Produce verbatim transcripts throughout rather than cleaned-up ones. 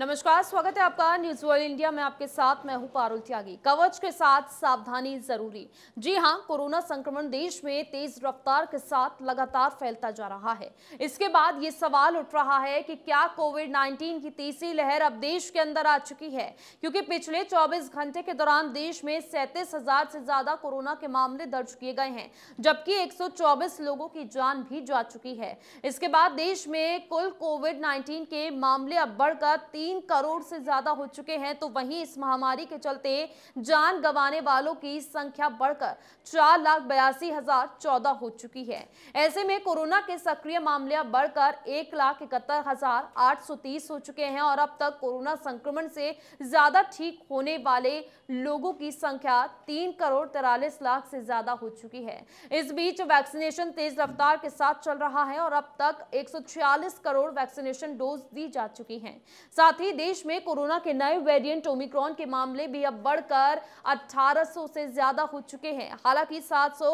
नमस्कार, स्वागत है आपका न्यूज़ वर्ल्ड इंडिया में। आपके साथ मैं हूं पारुल त्यागी। कवच के साथ सावधानी जरूरी। जी हां, कोरोना संक्रमण देश में तेज रफ्तार के साथ लगातार फैलता जा रहा है। इसके बाद ये सवाल उठ रहा है कि क्या कोविड नाइनटीन की तीसरी लहर अब देश के अंदर आ चुकी है, क्योंकि पिछले चौबीस घंटे के दौरान देश में सैंतीस हजार से ज्यादा कोरोना के मामले दर्ज किए गए हैं, जबकि एक सौ चौबीस लोगों की जान भी जा चुकी है। इसके बाद देश में कुल कोविड नाइन्टीन के मामले अब बढ़कर तीन करोड़ से ज्यादा हो चुके हैं, तो वहीं इस महामारी के चलते जान गंवाने वालों की संख्या बढ़कर चार लाख बयासी हजार चौदह हो चुकी है। ऐसे में कोरोना के सक्रिय मामले बढ़कर एक लाख इकहत्तर हजार आठ सौ तीस हो चुके हैं और अब तक कोरोना संक्रमण से ज्यादा ठीक होने वाले लोगों की संख्या तीन करोड़ तिरालीस लाख से ज्यादा हो चुकी है। इस बीच वैक्सीनेशन तेज रफ्तार के साथ चल रहा है और अब तक एक सौ छियालीस करोड़ वैक्सीनेशन डोज दी जा चुकी है। साथ ही देश में कोरोना के नए वेरिएंट ओमिक्रॉन के मामले भी अब बढ़कर अठारह सौ से ज्यादा हो चुके हैं। हालांकि सात सौ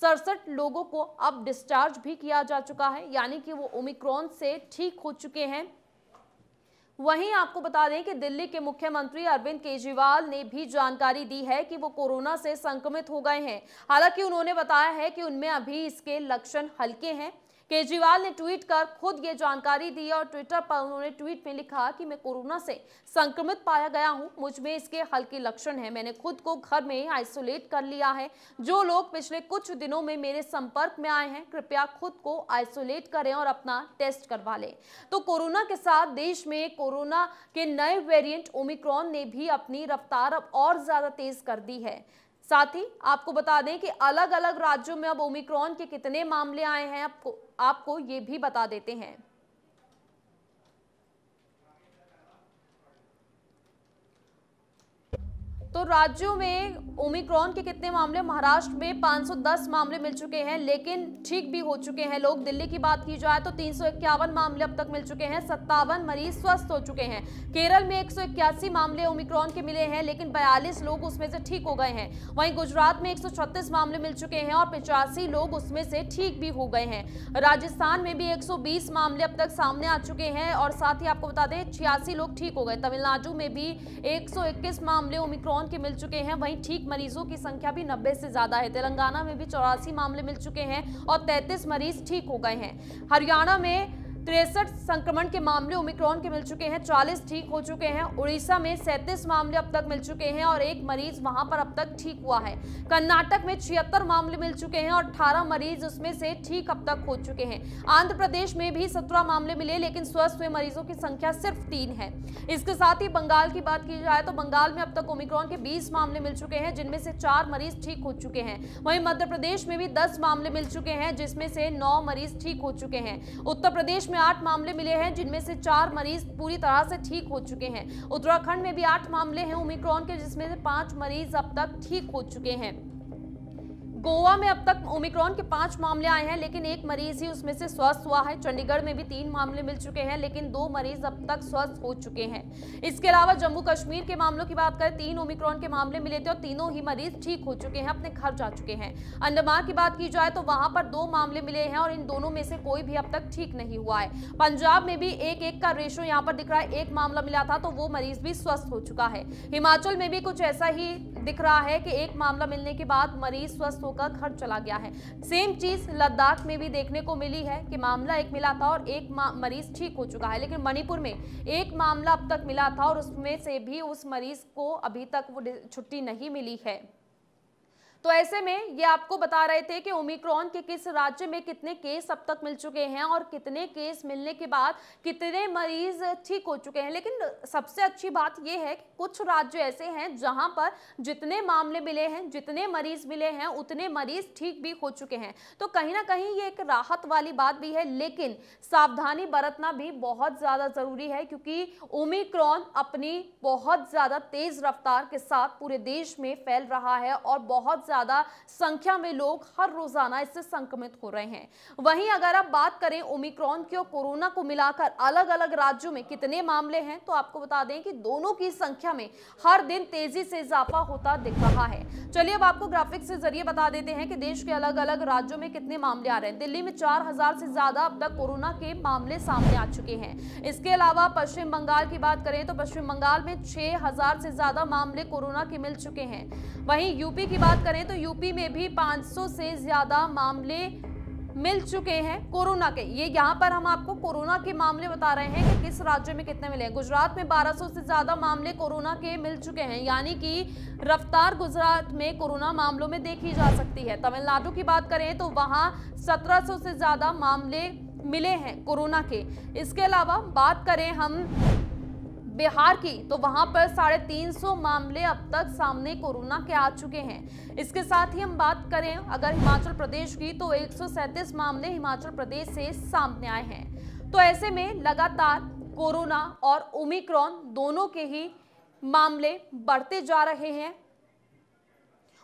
सड़सठ लोगों को अब डिस्चार्ज भी किया जा चुका है, यानी कि वो ओमिक्रॉन से ठीक हो चुके हैं। वहीं आपको बता दें कि दिल्ली के मुख्यमंत्री अरविंद केजरीवाल ने भी जानकारी दी है कि वो कोरोना से संक्रमित हो गए हैं। हालांकि उन्होंने बताया है कि उनमें अभी इसके लक्षण हल्के हैं। केजरीवाल ने ट्वीट कर खुद ये जानकारी दी और ट्विटर पर उन्होंने ट्वीट में लिखा कि मैं कोरोना से संक्रमित पाया गया हूं, मुझ में इसके हल्के लक्षण हैं। मैंने खुद को घर में आइसोलेट कर लिया है। जो लोग पिछले कुछ दिनों में मेरे संपर्क में आए हैं, कृपया खुद को आइसोलेट करें और अपना टेस्ट करवा लें। तो कोरोना के साथ देश में कोरोना के नए वेरिएंट ओमिक्रॉन ने भी अपनी रफ्तार अब और ज्यादा तेज कर दी है। साथ ही आपको बता दें कि अलग अलग राज्यों में अब ओमिक्रॉन के कितने मामले आए हैं, आपको आपको ये भी बता देते हैं। तो राज्यों में ओमिक्रॉन के कितने मामले, महाराष्ट्र में पाँच सौ दस मामले मिल चुके हैं, लेकिन ठीक भी हो चुके हैं लोग। दिल्ली की बात की जाए तो तीन सौ इक्यावन मामले अब तक मिल चुके हैं, सत्तावन मरीज स्वस्थ हो चुके हैं। केरल में एक सौ इक्यासी मामले ओमिक्रॉन के मिले हैं, लेकिन बयालीस लोग उसमें से ठीक हो गए हैं। वहीं गुजरात में एक सौ छत्तीस मामले मिल चुके हैं और पचासी लोग उसमें से ठीक भी हो गए हैं। राजस्थान में भी एक सौ बीस मामले अब तक सामने आ चुके हैं और साथ ही आपको बता दें छियासी लोग ठीक हो गए। तमिलनाडु में भी एक सौ इक्कीस मामले ओमिक्रॉन के मिल चुके हैं, वहीं ठीक मरीजों की संख्या भी नब्बे से ज्यादा है। तेलंगाना में भी चौरासी मामले मिल चुके हैं और तैंतीस मरीज ठीक हो गए हैं। हरियाणा में तिरसठ संक्रमण के मामले ओमिक्रॉन के मिल चुके हैं, चालीस ठीक हो चुके हैं। उड़ीसा में सैंतीस मामले अब तक मिल चुके हैं और एक मरीज वहां पर अब तक ठीक हुआ है। कर्नाटक में छिहत्तर मामले मिल चुके हैं और अठारह मरीज उसमें से ठीक अब तक हो चुके हैं। आंध्र प्रदेश में भी सत्रह मामले मिले, लेकिन स्वस्थ हुए मरीजों की संख्या सिर्फ तीन है। इसके साथ ही बंगाल की बात की जाए तो बंगाल में अब तक ओमिक्रॉन के बीस मामले मिल चुके हैं, जिनमें से चार मरीज ठीक हो चुके हैं। वहीं मध्य प्रदेश में भी दस मामले मिल चुके हैं, जिसमें से नौ मरीज ठीक हो चुके हैं। उत्तर प्रदेश में आठ मामले मिले हैं, जिनमें से चार मरीज पूरी तरह से ठीक हो चुके हैं। उत्तराखंड में भी आठ मामले हैं ओमिक्रॉन के, जिसमें से पांच मरीज अब तक ठीक हो चुके हैं। गोवा में अब तक ओमिक्रॉन के पांच मामले आए हैं, लेकिन एक मरीज ही उसमें से स्वस्थ हुआ है। चंडीगढ़ में भी तीन मामले मिल चुके हैं, लेकिन दो मरीज अब तक स्वस्थ हो चुके हैं। इसके अलावा जम्मू कश्मीर के मामलों की बात करें, तीन ओमिक्रॉन के मामले मिले थे और तीनों ही मरीज ठीक हो चुके हैं, अपने घर जा चुके हैं। अंडमान की बात की जाए तो वहां पर दो मामले मिले हैं और इन दोनों में से कोई भी अब तक ठीक नहीं हुआ है। पंजाब में भी एक एक का रेशो यहाँ पर दिख रहा है, एक मामला मिला था तो वो मरीज भी स्वस्थ हो चुका है। हिमाचल में भी कुछ ऐसा ही दिख रहा है कि एक मामला मिलने के बाद मरीज स्वस्थ होकर घर चला गया है। सेम चीज लद्दाख में भी देखने को मिली है कि मामला एक मिला था और एक मरीज ठीक हो चुका है। लेकिन मणिपुर में एक मामला अब तक मिला था और उसमें से भी उस मरीज को अभी तक वो छुट्टी नहीं मिली है। तो ऐसे में ये आपको बता रहे थे कि ओमिक्रॉन के किस राज्य में कितने केस अब तक मिल चुके हैं और कितने केस मिलने के बाद कितने मरीज ठीक हो चुके हैं। लेकिन सबसे अच्छी बात ये है कि कुछ राज्य ऐसे हैं जहां पर जितने मामले मिले हैं, जितने मरीज मिले हैं, उतने मरीज ठीक भी हो चुके हैं। तो कहीं ना कहीं ये एक राहत वाली बात भी है, लेकिन सावधानी बरतना भी बहुत ज़्यादा ज़रूरी है, क्योंकि ओमिक्रॉन अपनी बहुत ज़्यादा तेज़ रफ्तार के साथ पूरे देश में फैल रहा है और बहुत ज्यादा संख्या में लोग हर रोजाना इससे संक्रमित हो रहे हैं। वहीं अगर आप बात करें ओमिक्रॉन की और कोरोना को मिलाकर अलग अलग राज्यों में कितने मामले हैं, तो आपको बता दें कि दोनों की संख्या में हर दिन तेजी से इजाफा होता दिख रहा है। चलिए अब आपको ग्राफिक्स के जरिए बता देते हैं कि देश के अलग अलग राज्यों में कितने मामले आ रहे हैं। दिल्ली में चार हज़ार से ज्यादा अब तक कोरोना के मामले सामने आ चुके हैं। इसके अलावा पश्चिम बंगाल की बात करें तो पश्चिम बंगाल में छह हज़ार से ज्यादा मामले कोरोना के मिल चुके हैं। वहीं यूपी की बात करें तो यूपी में भी पाँच सौ से ज्यादा मामले मिल चुके हैं कोरोना के। ये यहाँ पर हम आपको कोरोना के मामले बता रहे हैं कि किस राज्य में कितने मिले हैं। गुजरात में बारह सौ से ज़्यादा मामले कोरोना के मिल चुके हैं, यानी कि रफ्तार गुजरात में कोरोना मामलों में देखी जा सकती है। तमिलनाडु की बात करें तो वहाँ सत्रह सौ से ज़्यादा मामले मिले हैं कोरोना के। इसके अलावा बात करें हम बिहार की तो वहां पर साढ़े तीन सौ मामले अब तक सामने कोरोना के आ चुके हैं। इसके साथ ही हम बात करें अगर हिमाचल प्रदेश की तो एक सौ सैंतीस मामले हिमाचल प्रदेश से सामने आए हैं। तो ऐसे में लगातार कोरोना और ओमिक्रॉन दोनों के ही मामले बढ़ते जा रहे हैं।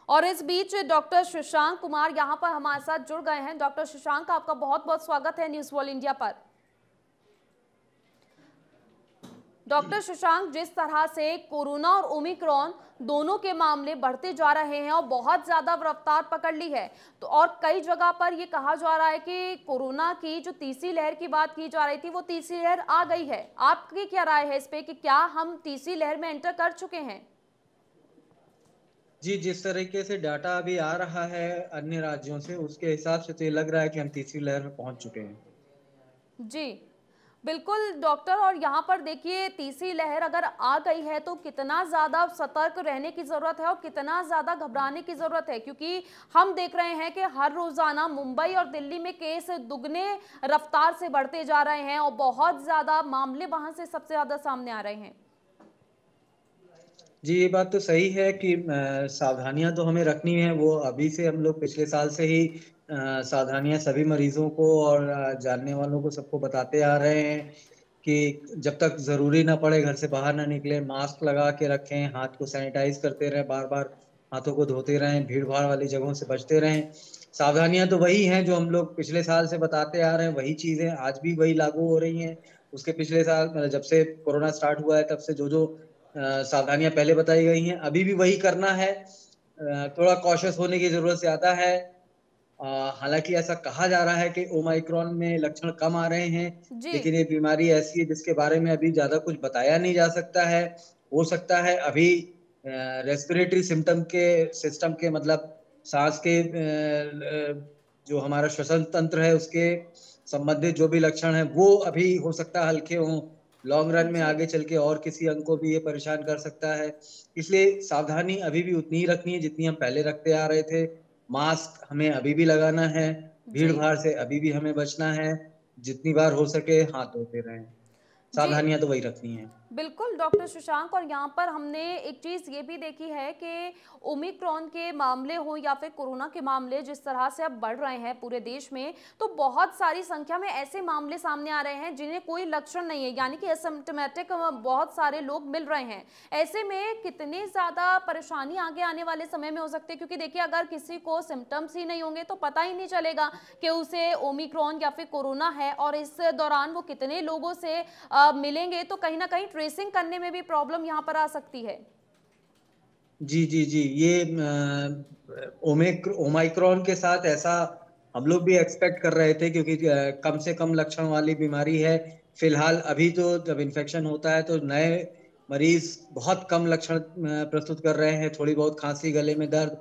और इस बीच डॉक्टर शशांक कुमार यहाँ पर हमारे साथ जुड़ गए हैं। डॉक्टर शशांक, आपका बहुत बहुत स्वागत है न्यूज़ वर्ल्ड इंडिया पर। डॉक्टर शशांक, जिस तरह से कोरोना और ओमिक्रॉन दोनों के मामले बढ़ते जा रहे हैं और बहुत ज़्यादा रफ्तार पकड़ ली है, तो और कई जगह पर ये कहा जा रहा है कि कोरोना की जो तीसरी लहर की बात की जा रही थी वो तीसरी लहर आ गई है, आपकी क्या राय है इस पे कि क्या हम तीसरी लहर में एंटर कर चुके हैं? जी, जिस तरीके से डाटा अभी आ रहा है अन्य राज्यों से उसके हिसाब से तो ये लग रहा है कि हम तीसरी लहर में पहुँच चुके हैं। जी बिल्कुल डॉक्टर, और यहाँ पर देखिए तीसरी लहर अगर आ गई है तो कितना ज़्यादा सतर्क रहने की ज़रूरत है और कितना ज़्यादा घबराने की ज़रूरत है, क्योंकि हम देख रहे हैं कि हर रोज़ाना मुंबई और दिल्ली में केस दुगने रफ्तार से बढ़ते जा रहे हैं और बहुत ज़्यादा मामले वहाँ से सबसे ज़्यादा सामने आ रहे हैं। जी, ये बात तो सही है कि सावधानियां तो हमें रखनी है। वो अभी से हम लोग पिछले साल से ही सावधानियां सभी मरीजों को और जानने वालों को सबको बताते आ रहे हैं कि जब तक ज़रूरी ना पड़े घर से बाहर ना निकलें, मास्क लगा के रखें, हाथ को सैनिटाइज करते रहें, बार बार हाथों को धोते रहें, भीड़ भाड़ वाली जगहों से बचते रहें। सावधानियाँ तो वही हैं जो हम लोग पिछले साल से बताते आ रहे हैं, वही चीज़ें आज भी वही लागू हो रही हैं। उसके पिछले साल जब से कोरोना स्टार्ट हुआ है तब से जो जो सावधानियां पहले बताई गई हैं अभी भी वही करना है। थोड़ा कॉशियस होने की जरूरत ज्यादा है। हालांकि ऐसा कहा जा रहा है कि ओमिक्रॉन में लक्षण कम आ रहे हैं, लेकिन ये बीमारी ऐसी है जिसके बारे में अभी ज्यादा कुछ बताया नहीं जा सकता है। हो सकता है अभी रेस्पिरेटरी सिम्टम के सिस्टम के मतलब सांस के जो हमारा श्वसन तंत्र है उसके संबंधित जो भी लक्षण है वो अभी हो सकता है हल्के हों, लॉन्ग रन में आगे चल के और किसी अंग को भी ये परेशान कर सकता है। इसलिए सावधानी अभी भी उतनी ही रखनी है जितनी हम पहले रखते आ रहे थे। मास्क हमें अभी भी लगाना है, भीड़ भाड़ से अभी भी हमें बचना है, जितनी बार हो सके हाथ धोते रहें, सावधानियां तो वही रखनी है। बिल्कुल डॉक्टर शशांक, और यहाँ पर हमने एक चीज़ ये भी देखी है कि ओमिक्रॉन के मामले हो या फिर कोरोना के मामले जिस तरह से अब बढ़ रहे हैं पूरे देश में, तो बहुत सारी संख्या में ऐसे मामले सामने आ रहे हैं जिन्हें कोई लक्षण नहीं है, यानी कि एसिम्टोमेटिक बहुत सारे लोग मिल रहे हैं। ऐसे में कितनी ज़्यादा परेशानी आगे आने वाले समय में हो सकती है, क्योंकि देखिए अगर किसी को सिम्टम्स ही नहीं होंगे तो पता ही नहीं चलेगा कि उसे ओमिक्रॉन या फिर कोरोना है, और इस दौरान वो कितने लोगों से मिलेंगे तो कहीं ना कहीं ट्रेसिंग करने में भी प्रॉब्लम यहाँ पर आ सकती है। जी जी जी ये ओमिक्रॉन के साथ ऐसा हम लोग भी एक्सपेक्ट कर रहे थे, क्योंकि कम से कम लक्षण वाली बीमारी है फिलहाल। अभी तो जब इन्फेक्शन होता है तो नए मरीज बहुत कम लक्षण प्रस्तुत कर रहे हैं, थोड़ी बहुत खांसी, गले में दर्द,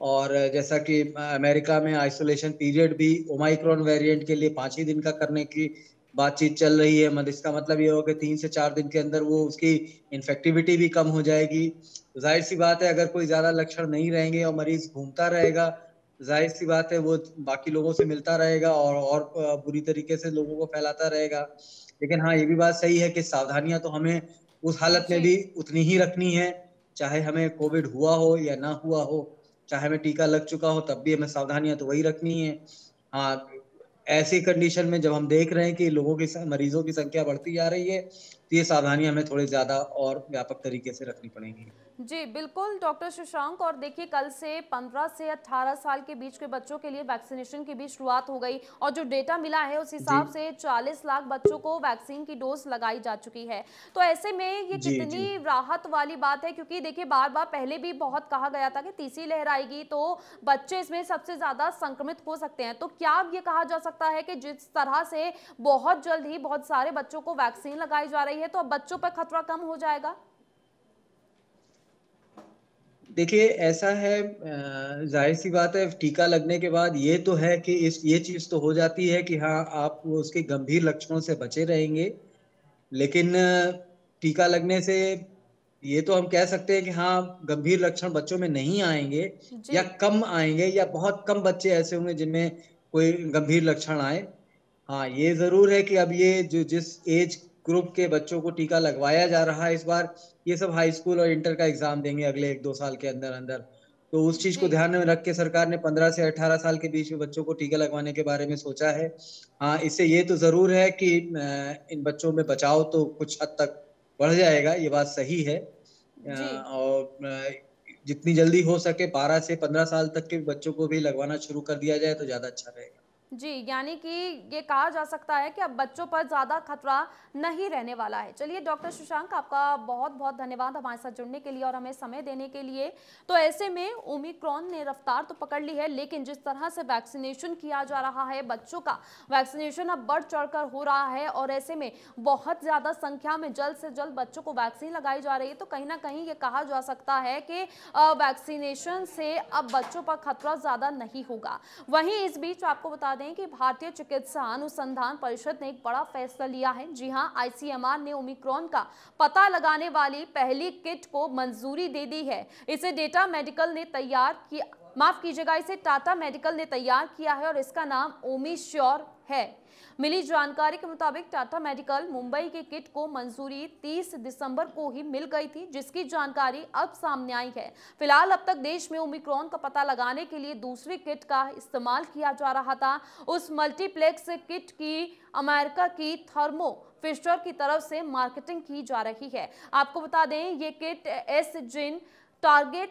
और जैसा कि अमेरिका में आइसोलेशन पीरियड भी ओमिक्रॉन वेरिएंट के लिए पाँच ही दिन का करने की बातचीत चल रही है। मतलब इसका मतलब ये होगा कि तीन से चार दिन के अंदर वो उसकी इन्फेक्टिविटी भी कम हो जाएगी। जाहिर सी बात है अगर कोई ज़्यादा लक्षण नहीं रहेंगे और मरीज घूमता रहेगा, जाहिर सी बात है वो बाकी लोगों से मिलता रहेगा और और बुरी तरीके से लोगों को फैलाता रहेगा। लेकिन हाँ, ये भी बात सही है कि सावधानियाँ तो हमें उस हालत में भी उतनी ही रखनी है, चाहे हमें कोविड हुआ हो या ना हुआ हो, चाहे हमें टीका लग चुका हो, तब भी हमें सावधानियाँ तो वही रखनी है। हाँ, ऐसी कंडीशन में जब हम देख रहे हैं कि लोगों की मरीजों की संख्या बढ़ती जा रही है तो ये सावधानियां हमें थोड़ी ज्यादा और व्यापक तरीके से रखनी पड़ेंगी। जी बिल्कुल डॉक्टर शशांक, और देखिए कल से पंद्रह से अठारह साल के बीच के बच्चों के लिए वैक्सीनेशन की भी शुरुआत हो गई और जो डेटा मिला है उस हिसाब से चालीस लाख बच्चों को वैक्सीन की डोज लगाई जा चुकी है। तो ऐसे में ये कितनी राहत वाली बात है, क्योंकि देखिए बार बार पहले भी बहुत कहा गया था कि तीसरी लहर आएगी तो बच्चे इसमें सबसे ज्यादा संक्रमित हो सकते हैं। तो क्या ये कहा जा सकता है कि जिस तरह से बहुत जल्द ही बहुत सारे बच्चों को वैक्सीन लगाई जा रही है तो अब बच्चों पर खतरा कम हो जाएगा? देखिए ऐसा है, जाहिर सी बात है टीका लगने के बाद ये तो है कि इस ये चीज़ तो हो जाती है कि हाँ आप उसके गंभीर लक्षणों से बचे रहेंगे, लेकिन टीका लगने से ये तो हम कह सकते हैं कि हाँ गंभीर लक्षण बच्चों में नहीं आएंगे या कम आएंगे या बहुत कम बच्चे ऐसे होंगे जिनमें कोई गंभीर लक्षण आए। हाँ ये ज़रूर है कि अब ये जो जिस एज ग्रुप के बच्चों को टीका लगवाया जा रहा है इस बार, ये सब हाई स्कूल और इंटर का एग्जाम देंगे अगले एक दो साल के अंदर अंदर, तो उस चीज को ध्यान में रख के सरकार ने पंद्रह से अठारह साल के बीच में बच्चों को टीका लगवाने के बारे में सोचा है। हाँ इससे ये तो जरूर है कि इन बच्चों में बचाव तो कुछ हद तक बढ़ जाएगा, ये बात सही है। और जितनी जल्दी हो सके बारह से पंद्रह साल तक के बच्चों को भी लगवाना शुरू कर दिया जाए तो ज्यादा अच्छा रहेगा। जी यानी कि ये कहा जा सकता है कि अब बच्चों पर ज़्यादा खतरा नहीं रहने वाला है। चलिए डॉक्टर शशांक, आपका बहुत बहुत धन्यवाद हमारे साथ जुड़ने के लिए और हमें समय देने के लिए। तो ऐसे में ओमिक्रॉन ने रफ्तार तो पकड़ ली है, लेकिन जिस तरह से वैक्सीनेशन किया जा रहा है, बच्चों का वैक्सीनेशन अब बढ़ चढ़ कर हो रहा है और ऐसे में बहुत ज़्यादा संख्या में जल्द से जल्द बच्चों को वैक्सीन लगाई जा रही है, तो कहीं ना कहीं ये कहा जा सकता है कि वैक्सीनेशन से अब बच्चों पर खतरा ज़्यादा नहीं होगा। वहीं इस बीच आपको बता कि भारतीय चिकित्सा अनुसंधान परिषद ने एक बड़ा फैसला लिया है। जी हां, आईसीएमआर ने ओमिक्रॉन का पता लगाने वाली पहली किट को मंजूरी दे दी है। इसे टाटा मेडिकल ने तैयार किया, माफ कीजिएगा, इसे टाटा मेडिकल ने तैयार किया है और इसका नाम ओमिश्योर है। मिली जानकारी के मुताबिक टाटा मेडिकल मुंबई की किट को मंजूरी तीस दिसंबर को ही मिल गई थी, जिसकी जानकारी अब सामने आई है। फिलहाल अब तक देश में ओमिक्रॉन का पता लगाने के लिए दूसरी किट का इस्तेमाल किया जा रहा था। उस मल्टीप्लेक्स किट की अमेरिका की थर्मोफिशर की तरफ से मार्केटिंग की जा रही है। आपको बता दें ये kit S gene target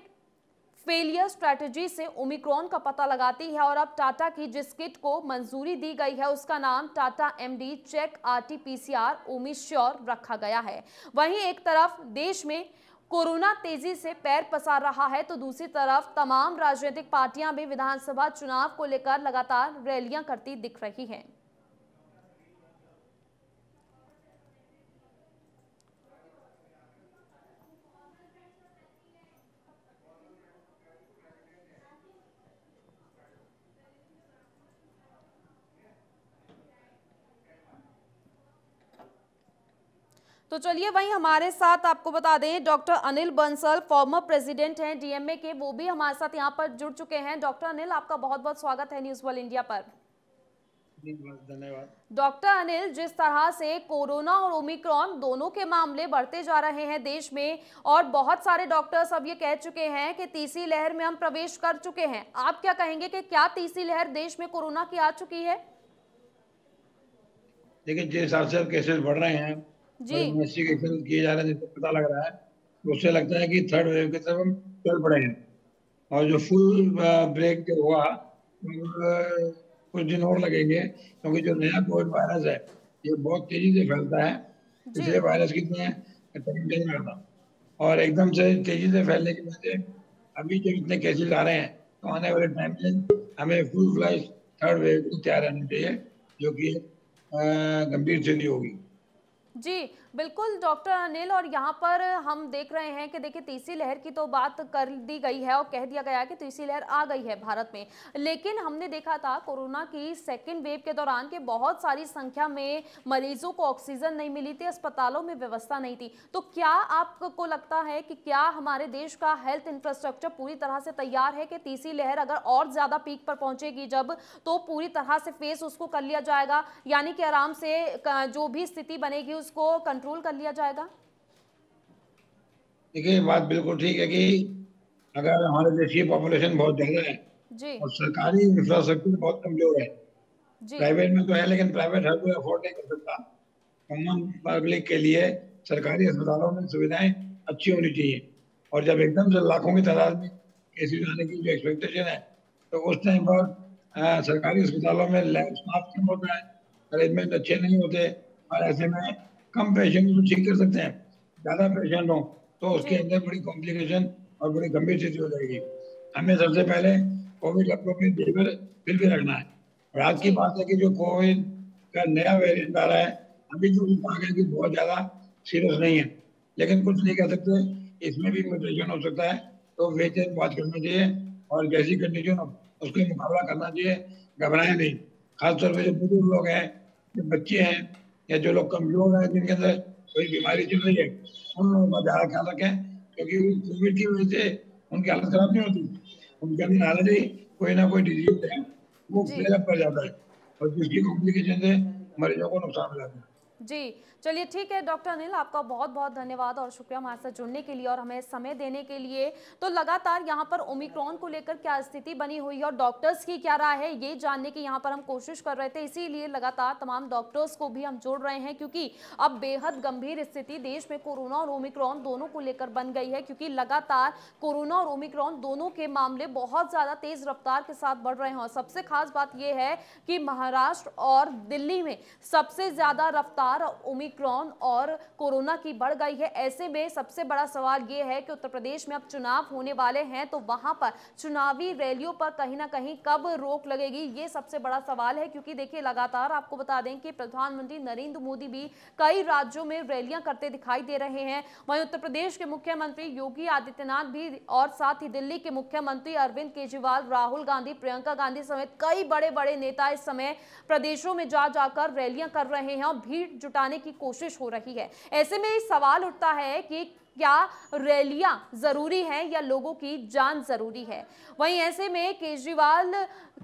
failure strategy से ओमिक्रॉन का पता लगाती है और अब टाटा की जिस किट को मंजूरी दी गई है उसका नाम Tata MD check RTPCR OmiSure रखा गया है। वहीं एक तरफ देश में कोरोना तेजी से पैर पसार रहा है तो दूसरी तरफ तमाम राजनीतिक पार्टियां भी विधानसभा चुनाव को लेकर लगातार रैलियां करती दिख रही हैं। तो चलिए वहीं हमारे साथ आपको बता दें doctor Anil Bansal, former president हैं डीएमए के, वो भी हमारे साथ यहाँ पर जुड़ चुके हैं। डॉक्टर अनिल, आपका बहुत बहुत स्वागत है न्यूज़ वर्ल्ड इंडिया पर। धन्यवाद। डॉक्टर अनिल, जिस तरह से कोरोना और ओमिक्रॉन दोनों के मामले बढ़ते जा रहे हैं देश में और बहुत सारे डॉक्टर्स अब ये कह चुके हैं कि तीसरी लहर में हम प्रवेश कर चुके हैं, आप क्या कहेंगे कि क्या तीसरी लहर देश में कोरोना की आ चुकी है? देखिए जिस हिसाब से केसेस बढ़ रहे हैं, इन्वेस्टिगेशन किए जा रहे हैं, जिससे पता लग रहा है, उससे लगता है कि थर्ड वेव के तरफ हम चल पड़े हैं और जो फुल ब्रेक हुआ कुछ दिन और लगेंगे, क्योंकि जो नया कोविड वायरस है ये बहुत तेजी से फैलता है। पिछले वायरस की तरह और एकदम से तेजी से फैलने की वजह से अभी जो इतने केसेज आ रहे हैं, तो आने वाले टाइम में हमें फुल फ्लैश थर्ड वेव को तैयार रहना चाहिए, जो कि गंभीर स्थिति होगी। जी बिल्कुल डॉक्टर अनिल, और यहाँ पर हम देख रहे हैं कि देखिए तीसरी लहर की तो बात कर दी गई है और कह दिया गया है कि तीसरी लहर आ गई है भारत में, लेकिन हमने देखा था कोरोना की सेकेंड वेव के दौरान के बहुत सारी संख्या में मरीजों को ऑक्सीजन नहीं मिली थी, अस्पतालों में व्यवस्था नहीं थी। तो क्या आपको लगता है कि क्या हमारे देश का हेल्थ इंफ्रास्ट्रक्चर पूरी तरह से तैयार है कि तीसरी लहर अगर और ज़्यादा पीक पर पहुँचेगी जब, तो पूरी तरह से फेस उसको कर लिया जाएगा, यानी कि आराम से जो भी स्थिति बनेगी उसको कंट्रोल कर लिया जाएगा? देखिए बात बिल्कुल ठीक है कि अगर हमारे देश की पॉपुलेशन बहुत ज्यादा है जी। और सरकारी इंफ्रास्ट्रक्चर बहुत कमजोर है जी। प्राइवेट में तो है, लेकिन प्राइवेट हर कोई अफोर्ड नहीं कर सकता। कॉमन पब्लिक के लिए सरकारी अस्पतालों में सुविधाएं अच्छी होनी चाहिए और जब एकदम से लाखों की तादाद में केसेज आने की जो एक्सपेक्टेशन है तो उस टाइम पर सरकारी अस्पतालों में लैब स्टाफ कम होता है, अरेंजमेंट अच्छे नहीं होते और ऐसे में कम पेशेंट को ठीक कर सकते हैं। ज़्यादा पेशेंट हो तो उसके अंदर बड़ी कॉम्प्लिकेशन और बड़ी गंभीर स्थिति हो जाएगी। हमें सबसे पहले कोविड लब्बों में जेवर फिर भी रखना है। और आज की बात है कि जो कोविड का नया वेरिएंट आ रहा है अभी जो कहा गया कि बहुत ज़्यादा सीरियस नहीं है, लेकिन कुछ नहीं कह सकते, इसमें भी म्यूटेशन हो सकता है। तो वेट एंड वॉच करना चाहिए और जैसी कंडीशन हो उसके मुकाबला करना चाहिए, घबराएं नहीं। खासतौर पर जो बुजुर्ग लोग हैं, जो बच्चे हैं या जो लोग कमजोर हैं जिनके अंदर कोई बीमारी चल रही है, उन लोगों का ज़्यादा ख्याल रखें क्योंकि कोविड की वजह से उनकी हालत खराब नहीं होती, उनके अंदर ऑलरेडी कोई ना कोई डिजीज है वो फ्लेयरअप कर जाता है और जिसकी कॉम्प्लिकेशन से मरीजों को नुकसान हो जाता है। जी चलिए ठीक है डॉक्टर अनिल, आपका बहुत बहुत धन्यवाद और शुक्रिया हमारे साथ जुड़ने के लिए और हमें समय देने के लिए। तो लगातार यहाँ पर ओमिक्रॉन को लेकर क्या स्थिति बनी हुई है और डॉक्टर्स की क्या राय है ये जानने की यहाँ पर हम कोशिश कर रहे थे, इसीलिए लगातार तमाम डॉक्टर्स को भी हम जोड़ रहे हैं क्योंकि अब बेहद गंभीर स्थिति देश में कोरोना और ओमिक्रॉन दोनों को लेकर बन गई है, क्योंकि लगातार कोरोना और ओमिक्रॉन दोनों के मामले बहुत ज़्यादा तेज़ रफ्तार के साथ बढ़ रहे हैं। और सबसे खास बात यह है कि महाराष्ट्र और दिल्ली में सबसे ज़्यादा रफ्तार ओमिक्रॉन और कोरोना की बढ़ गई है। ऐसे में सबसे बड़ा सवाल यह है कि उत्तर प्रदेश में अब चुनाव होने वाले हैं तो वहां पर चुनावी रैलियों पर कहीं ना कहीं कब रोक लगेगी, ये सबसे बड़ा सवाल है। क्योंकि देखिए लगातार आपको बता दें कि प्रधानमंत्री नरेंद्र मोदी भी कई राज्यों में रैलियां करते दिखाई दे रहे हैं। वहीं उत्तर प्रदेश के मुख्यमंत्री योगी आदित्यनाथ भी और साथ ही दिल्ली के मुख्यमंत्री अरविंद केजरीवाल, राहुल गांधी, प्रियंका गांधी समेत कई बड़े बड़े नेता इस समय प्रदेशों में जा जाकर रैलियां कर रहे हैं और भीड़ जुटाने की कोशिश हो रही है। ऐसे में सवाल उठता है कि क्या रैलियां जरूरी हैं या लोगों की जान जरूरी है। वहीं ऐसे में केजरीवाल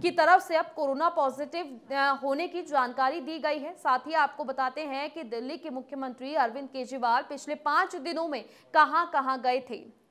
की तरफ से अब कोरोना पॉजिटिव होने की जानकारी दी गई है। साथ ही आपको बताते हैं कि दिल्ली के मुख्यमंत्री अरविंद केजरीवाल पिछले पाँच दिनों में कहां-कहां गए थे।